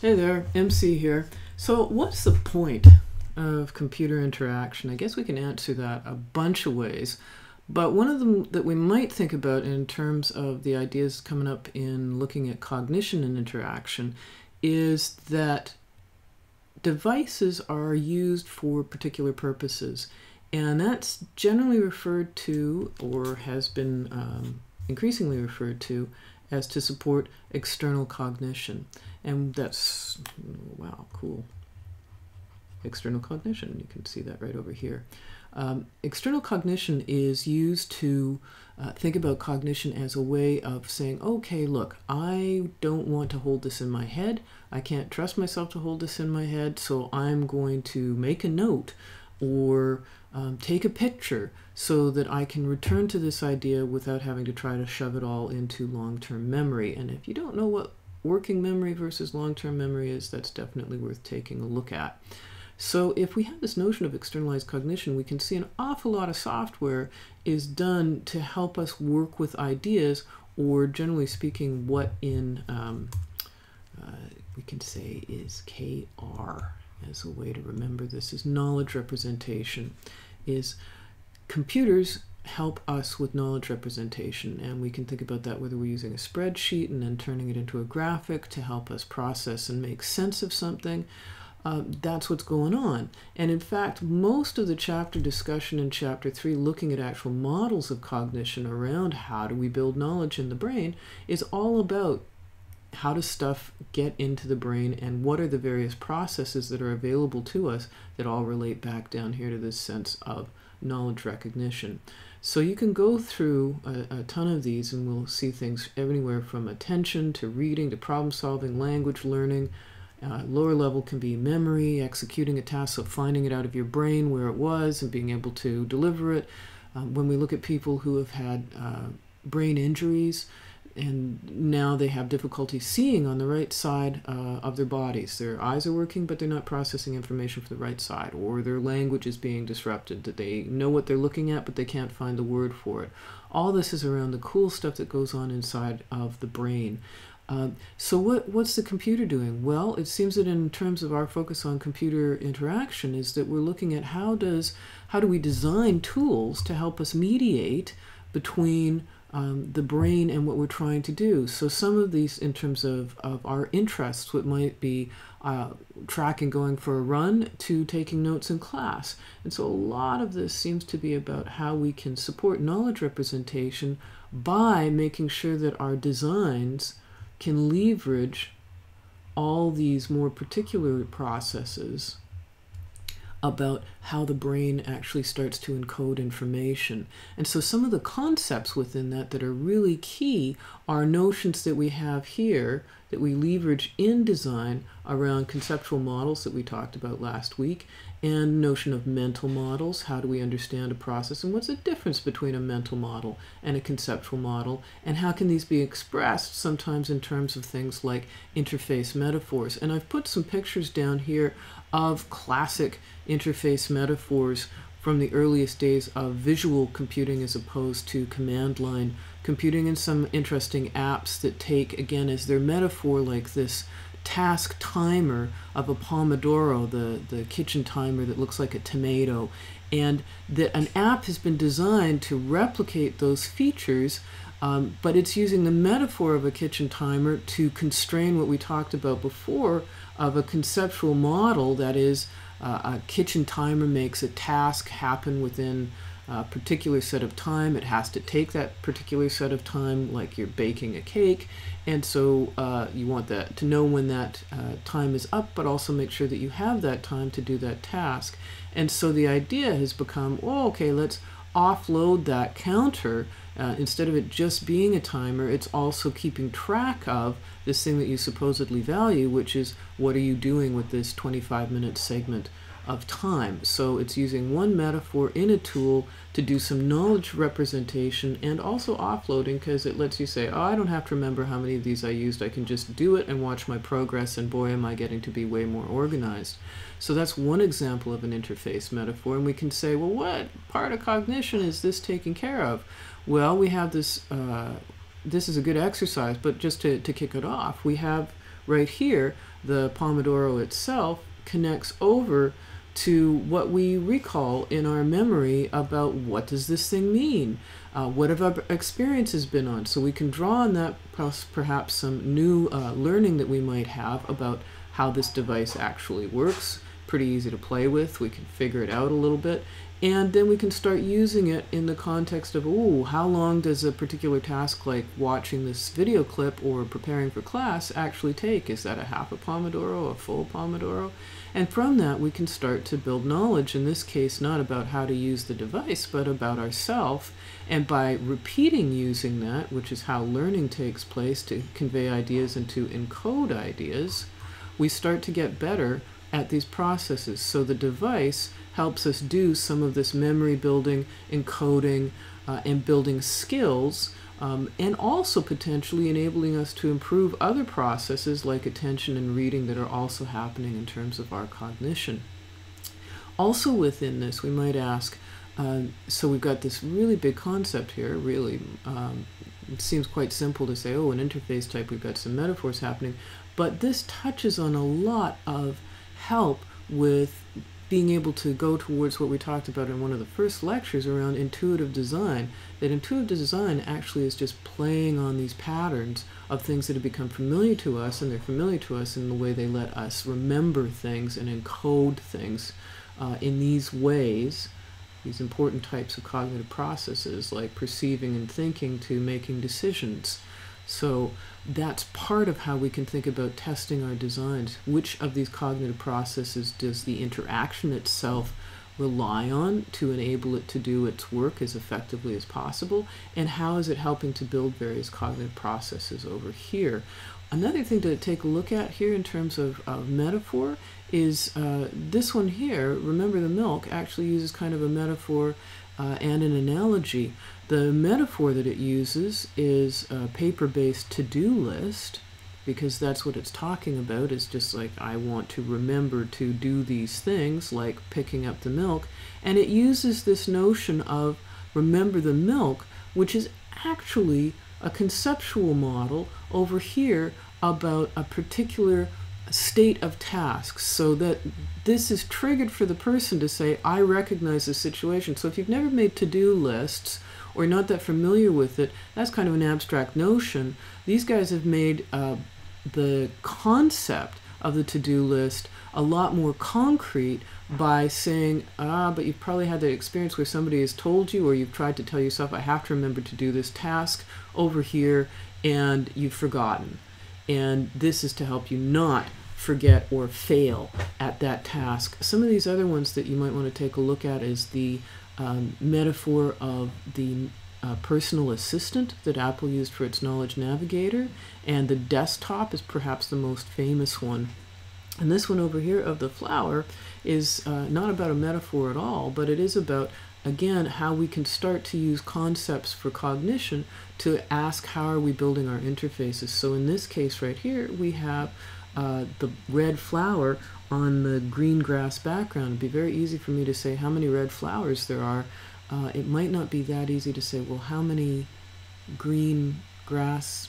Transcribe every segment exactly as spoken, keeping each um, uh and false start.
Hey there, M C here. So what's the point of computer interaction? I guess we can answer that a bunch of ways, but one of them that we might think about in terms of the ideas coming up in looking at cognition and interaction is that devices are used for particular purposes, and that's generally referred to, or has been um, increasingly referred to, as to support external cognition. And that's, wow, cool. External cognition, you can see that right over here. Um, external cognition is used to uh, think about cognition as a way of saying, okay, look, I don't want to hold this in my head. I can't trust myself to hold this in my head, so I'm going to make a note or um, take a picture so that I can return to this idea without having to try to shove it all into long-term memory. And if you don't know what working memory versus long-term memory is, that's definitely worth taking a look at. So if we have this notion of externalized cognition, we can see an awful lot of software is done to help us work with ideas, or generally speaking, what in um, uh, we can say is K R. As a way to remember this is knowledge representation, is computers help us with knowledge representation, and we can think about that whether we're using a spreadsheet and then turning it into a graphic to help us process and make sense of something. Uh, that's what's going on. And in fact, most of the chapter discussion in chapter three, looking at actual models of cognition around how do we build knowledge in the brain, is all about how does stuff get into the brain and what are the various processes that are available to us that all relate back down here to this sense of knowledge recognition. So you can go through a, a ton of these, and we'll see things everywhere from attention to reading to problem solving, language learning. Uh, lower level can be memory, executing a task, so finding it out of your brain where it was and being able to deliver it. Um, when we look at people who have had uh, brain injuries, and now they have difficulty seeing on the right side uh, of their bodies. Their eyes are working, but they're not processing information for the right side, or their language is being disrupted, that they know what they're looking at, but they can't find the word for it. All this is around the cool stuff that goes on inside of the brain. Um, so what, what's the computer doing? Well, it seems that in terms of our focus on computer interaction is that we're looking at how does, how do we design tools to help us mediate between Um, the brain and what we're trying to do. So some of these, in terms of, of our interests, what might be uh, tracking going for a run to taking notes in class. And so a lot of this seems to be about how we can support knowledge representation by making sure that our designs can leverage all these more particular processes about how the brain actually starts to encode information. And so some of the concepts within that that are really key are notions that we have here that we leverage in design around conceptual models that we talked about last week, and notion of mental models. How do we understand a process, and what's the difference between a mental model and a conceptual model, and how can these be expressed sometimes in terms of things like interface metaphors. And I've put some pictures down here of classic interface metaphors from the earliest days of visual computing as opposed to command line computing, and some interesting apps that take, again, as their metaphor, like this task timer of a Pomodoro, the, the kitchen timer that looks like a tomato, and that an app has been designed to replicate those features, um, but it's using the metaphor of a kitchen timer to constrain what we talked about before of a conceptual model, that is, Uh, a kitchen timer makes a task happen within a particular set of time. It has to take that particular set of time, like you're baking a cake, and so uh, you want that to know when that uh, time is up, but also make sure that you have that time to do that task. And so the idea has become, oh, okay, let's offload that counter. Uh, instead of it just being a timer, it's also keeping track of this thing that you supposedly value, which is what are you doing with this twenty-five minute segment of time. So it's using one metaphor in a tool to do some knowledge representation, and also offloading, because it lets you say, oh, I don't have to remember how many of these I used. I can just do it and watch my progress, and boy, am I getting to be way more organized. So that's one example of an interface metaphor. And we can say, well, what part of cognition is this taking care of? Well, we have this, uh, this is a good exercise, but just to, to kick it off, we have right here, the Pomodoro itself connects over to what we recall in our memory about what does this thing mean? Uh, what have our experiences been on? So we can draw on that, plus perhaps some new uh, learning that we might have about how this device actually works. Pretty easy to play with. We can figure it out a little bit. And then we can start using it in the context of, ooh, how long does a particular task like watching this video clip or preparing for class actually take? Is that a half a Pomodoro, a full Pomodoro? And from that, we can start to build knowledge, in this case, not about how to use the device, but about ourselves. And by repeating using that, which is how learning takes place, to convey ideas and to encode ideas, we start to get better at these processes. So the device helps us do some of this memory building, encoding, uh, and building skills, um, and also potentially enabling us to improve other processes like attention and reading that are also happening in terms of our cognition. Also within this, we might ask, uh, so we've got this really big concept here, really, um, it seems quite simple to say, oh, an interface type, we've got some metaphors happening, but this touches on a lot of help with being able to go towards what we talked about in one of the first lectures around intuitive design, that intuitive design actually is just playing on these patterns of things that have become familiar to us, and they're familiar to us in the way they let us remember things and encode things uh, in these ways, these important types of cognitive processes like perceiving and thinking to making decisions. So that's part of how we can think about testing our designs. Which of these cognitive processes does the interaction itself rely on to enable it to do its work as effectively as possible? And how is it helping to build various cognitive processes over here? Another thing to take a look at here in terms of, of metaphor is uh, this one here, Remember the Milk, actually uses kind of a metaphor Uh, and an analogy. The metaphor that it uses is a paper-based to-do list, because that's what it's talking about. It's just like, I want to remember to do these things, like picking up the milk. And it uses this notion of remember the milk, which is actually a conceptual model over here about a particular state of tasks, so that this is triggered for the person to say, I recognize this situation. So if you've never made to-do lists or not that familiar with it, that's kind of an abstract notion. These guys have made uh, the concept of the to-do list a lot more concrete by saying, ah, but you've probably had that experience where somebody has told you, or you've tried to tell yourself, I have to remember to do this task over here, and you've forgotten. And this is to help you not forget or fail at that task. Some of these other ones that you might want to take a look at is the um, metaphor of the uh, personal assistant that Apple used for its Knowledge Navigator, and the desktop is perhaps the most famous one. And this one over here of the flower is uh, not about a metaphor at all, but it is about, again, how we can start to use concepts for cognition to ask how are we building our interfaces. So in this case right here, we have uh, the red flower on the green grass background. It'd be very easy for me to say how many red flowers there are. Uh, it might not be that easy to say, well, how many green grass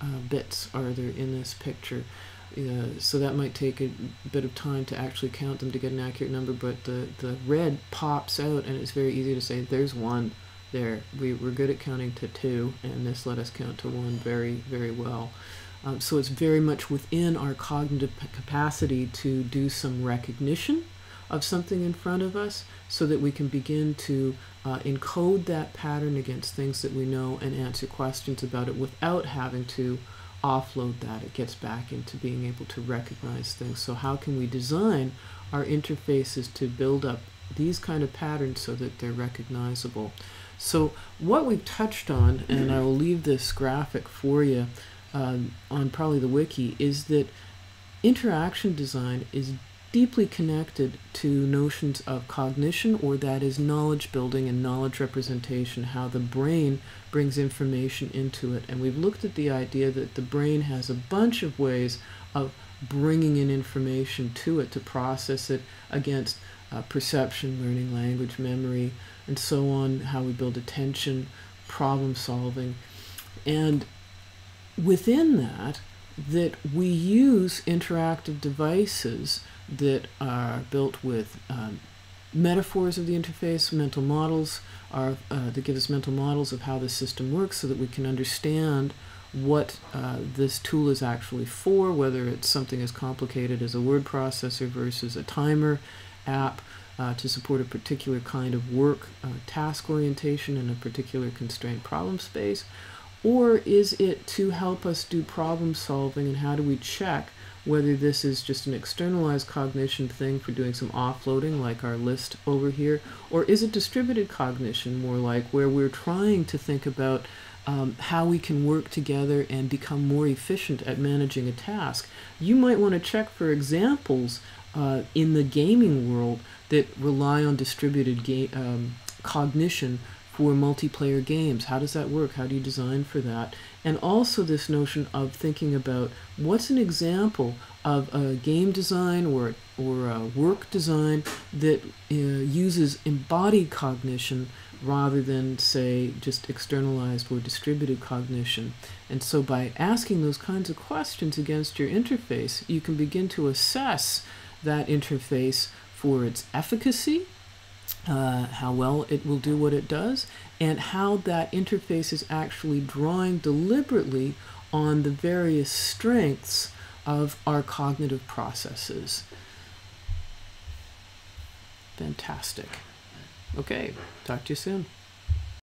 uh, bits are there in this picture? Uh, so that might take a bit of time to actually count them to get an accurate number, but the, the red pops out, and it's very easy to say, there's one there. We, we're good at counting to two, and this let us count to one very, very well. Um, so it's very much within our cognitive capacity to do some recognition of something in front of us, so that we can begin to uh, encode that pattern against things that we know and answer questions about it without having to offload that. It gets back into being able to recognize things. So how can we design our interfaces to build up these kind of patterns so that they're recognizable? So what we've touched on, and I will leave this graphic for you um, on probably the wiki, is that interaction design is deeply connected to notions of cognition, or that is knowledge building and knowledge representation, how the brain brings information into it. And we've looked at the idea that the brain has a bunch of ways of bringing in information to it to process it against uh, perception, learning, language, memory, and so on, how we build attention, problem solving. And within that, that we use interactive devices that are built with um, metaphors of the interface, mental models are, uh, that give us mental models of how the system works so that we can understand what uh, this tool is actually for, whether it's something as complicated as a word processor versus a timer app uh, to support a particular kind of work, uh, task orientation in a particular constrained problem space, or is it to help us do problem solving, and how do we check whether this is just an externalized cognition thing for doing some offloading like our list over here, or is it distributed cognition, more like where we're trying to think about um, how we can work together and become more efficient at managing a task. You might want to check for examples uh, in the gaming world that rely on distributed ga um, cognition for multiplayer games. How does that work? How do you design for that? And also this notion of thinking about what's an example of a game design or, or a work design that uh, uses embodied cognition rather than, say, just externalized or distributed cognition. And so by asking those kinds of questions against your interface, you can begin to assess that interface for its efficacy, Uh, how well it will do what it does, and how that interface is actually drawing deliberately on the various strengths of our cognitive processes. Fantastic. Okay, talk to you soon.